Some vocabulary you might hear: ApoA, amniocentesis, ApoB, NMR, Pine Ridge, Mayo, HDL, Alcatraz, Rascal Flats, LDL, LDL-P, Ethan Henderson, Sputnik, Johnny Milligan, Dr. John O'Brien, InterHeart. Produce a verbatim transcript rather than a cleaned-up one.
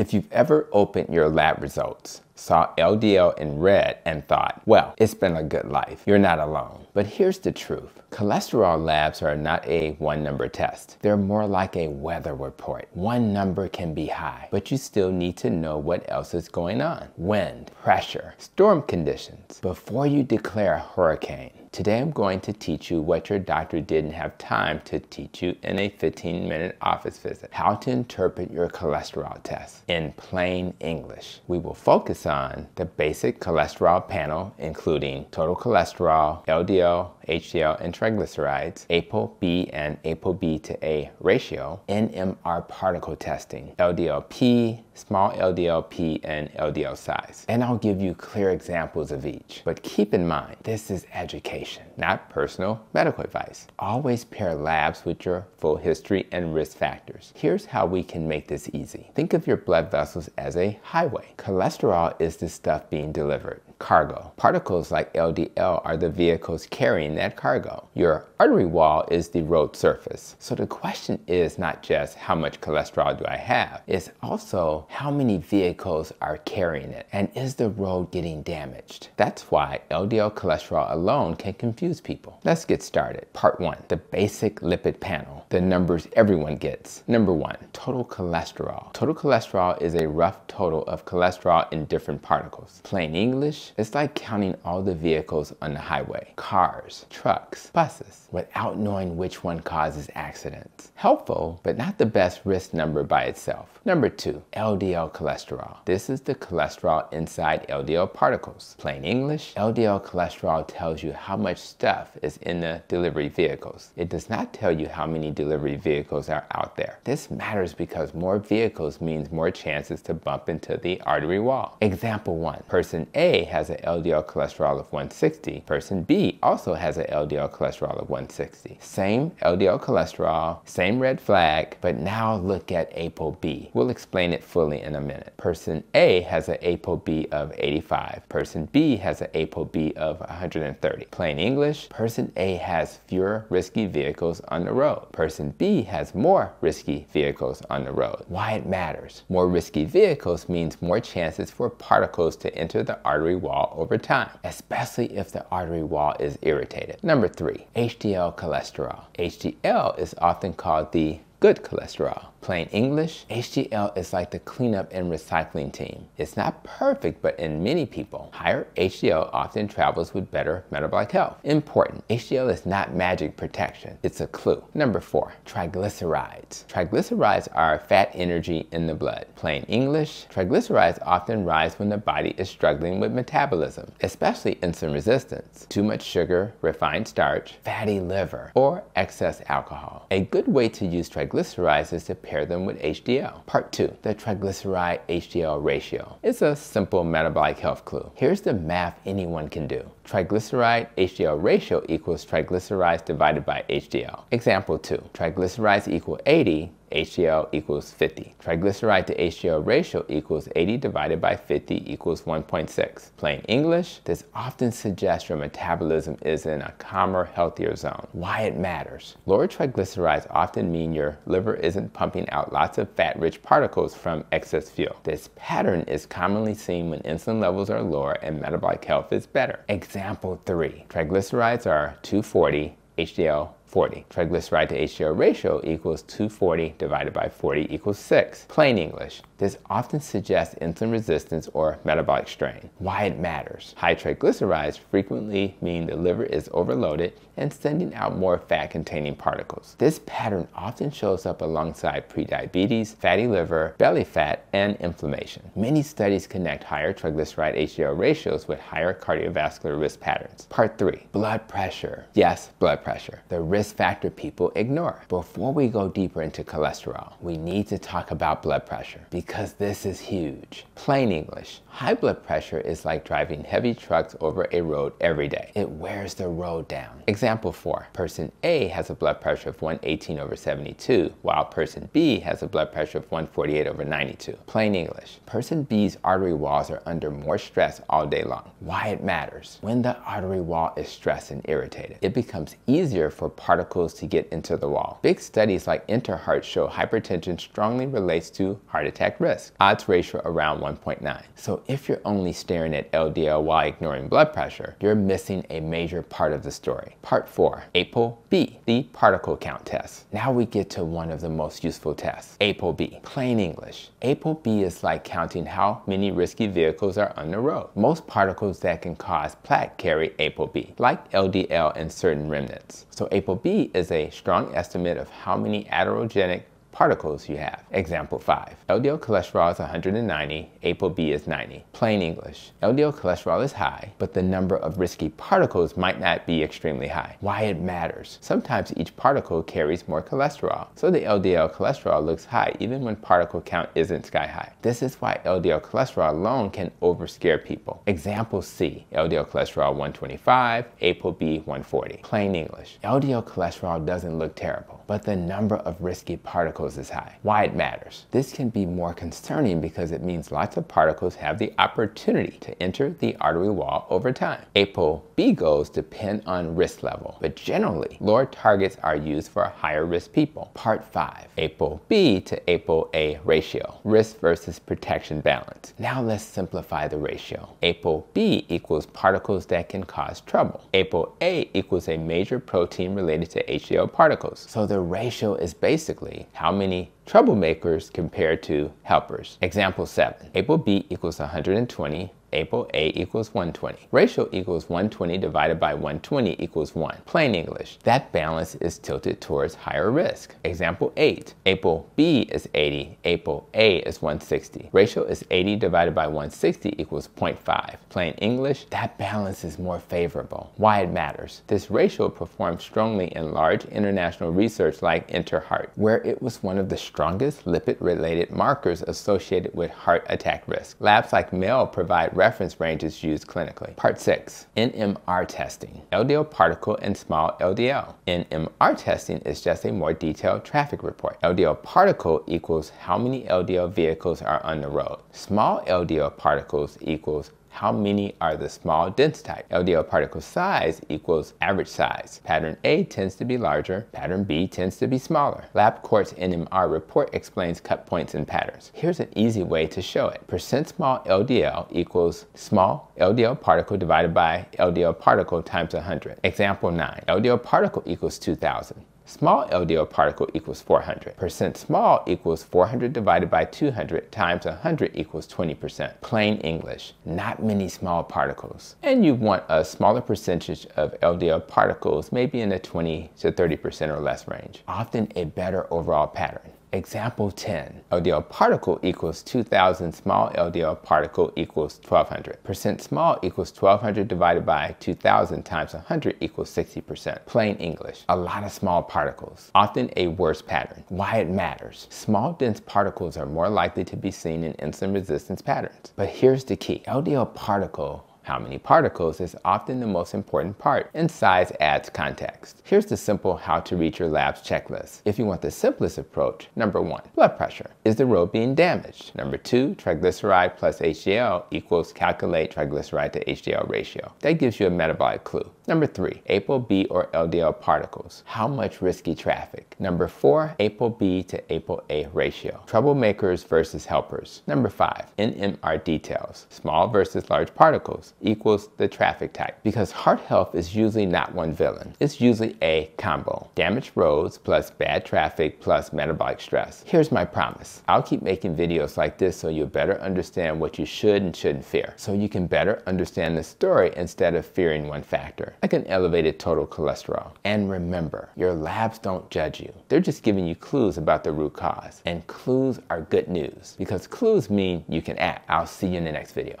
If you've ever opened your lab results, saw L D L in red and thought, well, it's been a good life, you're not alone. But here's the truth. Cholesterol labs are not a one-number test. They're more like a weather report. One number can be high, but you still need to know what else is going on. Wind, pressure, storm conditions, before you declare a hurricane. Today I'm going to teach you what your doctor didn't have time to teach you in a fifteen minute office visit. How to interpret your cholesterol test in plain English. We will focus on the basic cholesterol panel, including total cholesterol, L D L, H D L, and triglycerides, ApoB and ApoB to A ratio, N M R particle testing, L D L P, small L D L P, and L D L size. And I'll give you clear examples of each. But keep in mind, this is education, not personal medical advice. Always pair labs with your full history and risk factors. Here's how we can make this easy. Think of your blood vessels as a highway. Cholesterol is the stuff being delivered. Cargo. Particles like L D L are the vehicles carrying that cargo. Your artery wall is the road surface. So the question is not just how much cholesterol do I have, it's also how many vehicles are carrying it, and is the road getting damaged? That's why L D L cholesterol alone can confuse people. Let's get started. Part one, the basic lipid panel, the numbers everyone gets. Number one, total cholesterol. Total cholesterol is a rough total of cholesterol in different particles. Plain English, it's like counting all the vehicles on the highway, cars, trucks, buses, without knowing which one causes accidents. Helpful, but not the best risk number by itself. Number two, L D L cholesterol. This is the cholesterol inside L D L particles. Plain English, L D L cholesterol tells you how much stuff is in the delivery vehicles. It does not tell you how many delivery vehicles are out there. This matters because more vehicles means more chances to bump into the artery wall. Example one, person A has an L D L cholesterol of one sixty. Person B also has an L D L cholesterol of one sixty. Same L D L cholesterol, same red flag, but now look at ApoB. We'll explain it fully in a minute. Person A has an ApoB of eighty-five. Person B has an ApoB of one hundred thirty. Plain English, person A has fewer risky vehicles on the road. Person B has more risky vehicles on the road. Why it matters? More risky vehicles means more chances for particles to enter the artery wall over time, especially if the artery wall is irritated. Number three, H D L cholesterol. H D L is often called the good cholesterol. Plain English, H D L is like the cleanup and recycling team. It's not perfect, but in many people, higher H D L often travels with better metabolic health. Important, H D L is not magic protection. It's a clue. Number four, triglycerides. Triglycerides are fat energy in the blood. Plain English, triglycerides often rise when the body is struggling with metabolism, especially insulin resistance, too much sugar, refined starch, fatty liver, or excess alcohol. A good way to use triglycerides is to pair them with H D L. Part two, the triglyceride H D L ratio. It's a simple metabolic health clue. Here's the math anyone can do. Triglyceride H D L ratio equals triglycerides divided by H D L. Example two, triglycerides equal eighty, H D L equals fifty. Triglyceride to H D L ratio equals eighty divided by fifty equals one point six. Plain English, this often suggests your metabolism is in a calmer, healthier zone. Why it matters? Lower triglycerides often mean your liver isn't pumping out lots of fat-rich particles from excess fuel. This pattern is commonly seen when insulin levels are lower and metabolic health is better. Example three, triglycerides are two forty, H D L forty. Triglyceride to H D L ratio equals two forty divided by forty equals six. Plain English, this often suggests insulin resistance or metabolic strain. Why it matters? High triglycerides frequently mean the liver is overloaded and sending out more fat-containing particles. This pattern often shows up alongside prediabetes, fatty liver, belly fat, and inflammation. Many studies connect higher triglyceride H D L ratios with higher cardiovascular risk patterns. Part three, blood pressure. Yes, blood pressure. The risk Risk factor people ignore. Before we go deeper into cholesterol, we need to talk about blood pressure because this is huge. Plain English, high blood pressure is like driving heavy trucks over a road every day. It wears the road down. Example four, person A has a blood pressure of one eighteen over seventy-two, while person B has a blood pressure of one forty-eight over ninety-two. Plain English, person B's artery walls are under more stress all day long. Why it matters? When the artery wall is stressed and irritated, it becomes easier for particles to get into the wall. Big studies like InterHeart show hypertension strongly relates to heart attack risk, odds ratio around one point nine. So if you're only staring at L D L while ignoring blood pressure, you're missing a major part of the story. Part four, ApoB, the particle count test. Now we get to one of the most useful tests, ApoB. Plain English, ApoB is like counting how many risky vehicles are on the road. Most particles that can cause plaque carry ApoB, like L D L and certain remnants. So ApoB is a strong estimate of how many atherogenic particles you have. Example five, L D L cholesterol is one hundred ninety, ApoB is ninety. Plain English, L D L cholesterol is high, but the number of risky particles might not be extremely high. Why it matters? Sometimes each particle carries more cholesterol, so the L D L cholesterol looks high even when particle count isn't sky high. This is why L D L cholesterol alone can overscare people. Example C, L D L cholesterol one twenty-five, ApoB one forty. Plain English, L D L cholesterol doesn't look terrible, but the number of risky particles is high. Why it matters? This can be more concerning because it means lots of particles have the opportunity to enter the artery wall over time. ApoB goals depend on risk level, but generally lower targets are used for higher risk people. Part five, ApoB to ApoA ratio, risk versus protection balance. Now let's simplify the ratio. ApoB equals particles that can cause trouble. ApoA equals a major protein related to H D L particles. So the ratio is basically how How many troublemakers compared to helpers. Example seven, ApoB equals one hundred twenty, ApoA equals one twenty. Ratio equals one twenty divided by one twenty equals one. Plain English, that balance is tilted towards higher risk. Example eight, ApoB is eighty, ApoA is one sixty. Ratio is eighty divided by one sixty equals zero point five. Plain English, that balance is more favorable. Why it matters? This ratio performed strongly in large international research like InterHeart, where it was one of the strongest lipid-related markers associated with heart attack risk. Labs like Mayo provide reference ranges used clinically. Part six, N M R testing, L D L particle and small L D L. N M R testing is just a more detailed traffic report. L D L particle equals how many L D L vehicles are on the road. Small L D L particles equals how many are the small dense type. L D L particle size equals average size. Pattern A tends to be larger, pattern B tends to be smaller. LabCorp's N M R report explains cut points and patterns. Here's an easy way to show it. Percent small L D L equals small L D L particle divided by L D L particle times one hundred. Example nine, L D L particle equals two thousand. Small L D L particle equals four hundred. Percent small equals four hundred divided by two hundred times one hundred equals twenty percent. Plain English, not many small particles. And you want a smaller percentage of L D L particles, maybe in the twenty to thirty percent or less range. Often a better overall pattern. Example ten, L D L particle equals two thousand, small L D L particle equals twelve hundred. Percent small equals twelve hundred divided by two thousand times one hundred equals sixty percent. Plain English, a lot of small particles, often a worse pattern. Why it matters? Small dense particles are more likely to be seen in insulin resistance patterns. But here's the key, L D L particle, how many particles, is often the most important part, and size adds context. Here's the simple how to read your lab's checklist. If you want the simplest approach, number one, blood pressure. Is the road being damaged? Number two, triglyceride plus H D L equals calculate triglyceride to H D L ratio. That gives you a metabolic clue. Number three, ApoB or L D L particles. How much risky traffic? Number four, ApoB to ApoA ratio. Troublemakers versus helpers. Number five, N M R details. Small versus large particles equals the traffic type. Because heart health is usually not one villain. It's usually a combo. Damaged roads plus bad traffic plus metabolic stress. Here's my promise. I'll keep making videos like this so you'll better understand what you should and shouldn't fear. So you can better understand the story instead of fearing one factor, like an elevated total cholesterol. And remember, your labs don't judge you. They're just giving you clues about the root cause. And clues are good news because clues mean you can act. I'll see you in the next video.